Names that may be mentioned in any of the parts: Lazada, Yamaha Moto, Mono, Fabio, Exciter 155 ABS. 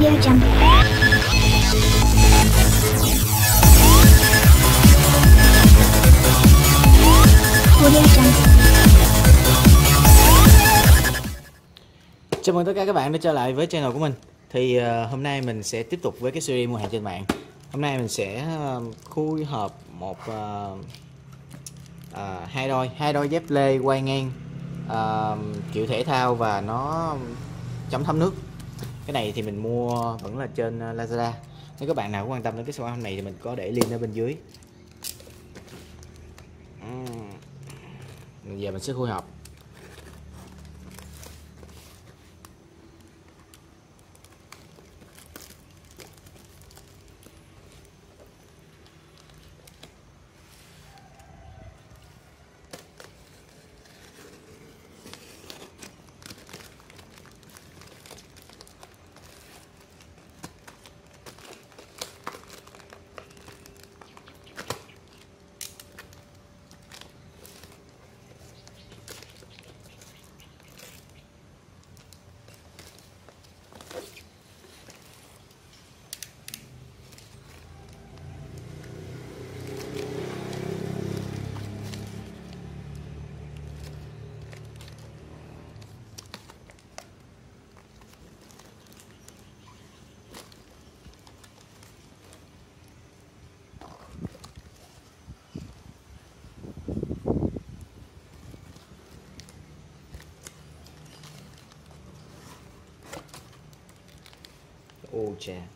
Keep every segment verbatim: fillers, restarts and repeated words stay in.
Audio Jungle. Audio Jungle. Chào mừng tất cả các bạn đã trở lại với channel của mình. Thì uh, hôm nay mình sẽ tiếp tục với cái series mua hàng trên mạng. Hôm nay mình sẽ uh, khui hợp một uh, uh, hai đôi hai đôi dép lê quay ngang uh, kiểu thể thao và nó chống thấm nước. Cái này thì mình mua vẫn là trên Lazada. Nếu các bạn nào quan tâm đến cái sản phẩm này thì mình có để link ở bên dưới. Bây giờ mình sẽ khui hộp. Ô chà.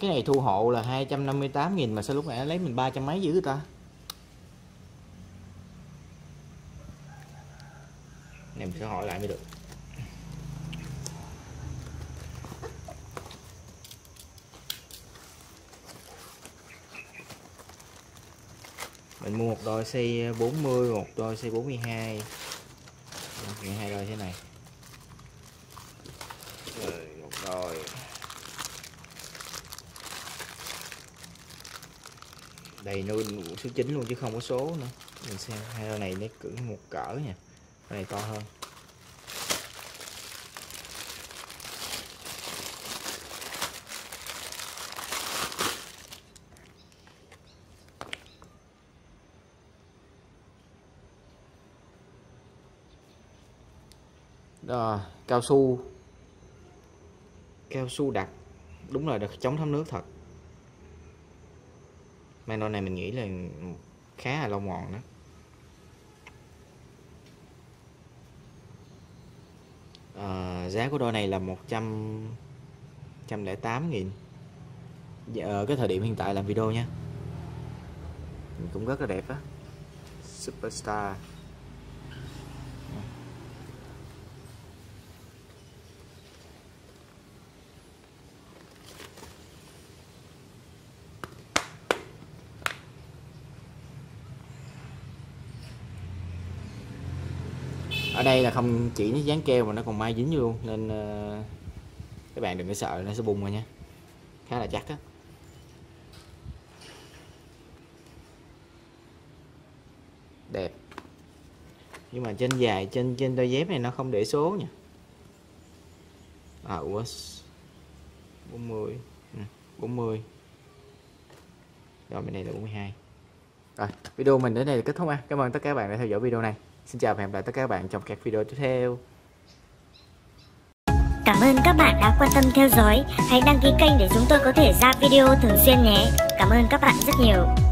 Cái này thu hộ là hai trăm năm mươi tám nghìn mà sao lúc nãy lấy mình ba trăm mấy dữ ta. Này mình sẽ hỏi lại mới được. Mình mua một đôi size bốn mươi, một đôi size bốn mươi hai. Hai đôi thế này. Rồi, một đôi đầy nuôi số chín luôn chứ không có số nữa. Mình xem hai đôi này nó cỡ một cỡ nha, cái này to hơn. Đó, cao su cao su đặc, đúng là được chống thấm nước thật. Mang đôi này mình nghĩ là khá là lâu mòn đó. À, giá của đôi này là một trăm lẻ tám nghìn ở cái thời điểm hiện tại làm video nha. Cũng rất là đẹp á. Superstar. Ở đây là không chỉ nó dán keo mà nó còn may dính luôn, nên uh, các bạn đừng có sợ nó sẽ bung rồi nha, khá là chắc á. Đẹp, nhưng mà trên dài trên trên đôi dép này nó không để số nha. À, ủa bốn mươi, bốn mươi rồi, bên này là bốn mươi hai. Rồi, video mình đến đây là kết thúc ha. Cảm ơn tất cả các bạn đã theo dõi video này. Xin chào và hẹn gặp lại tất cả các bạn trong các video tiếp theo. Cảm ơn các bạn đã quan tâm theo dõi. Hãy đăng ký kênh để chúng tôi có thể ra video thường xuyên nhé. Cảm ơn các bạn rất nhiều.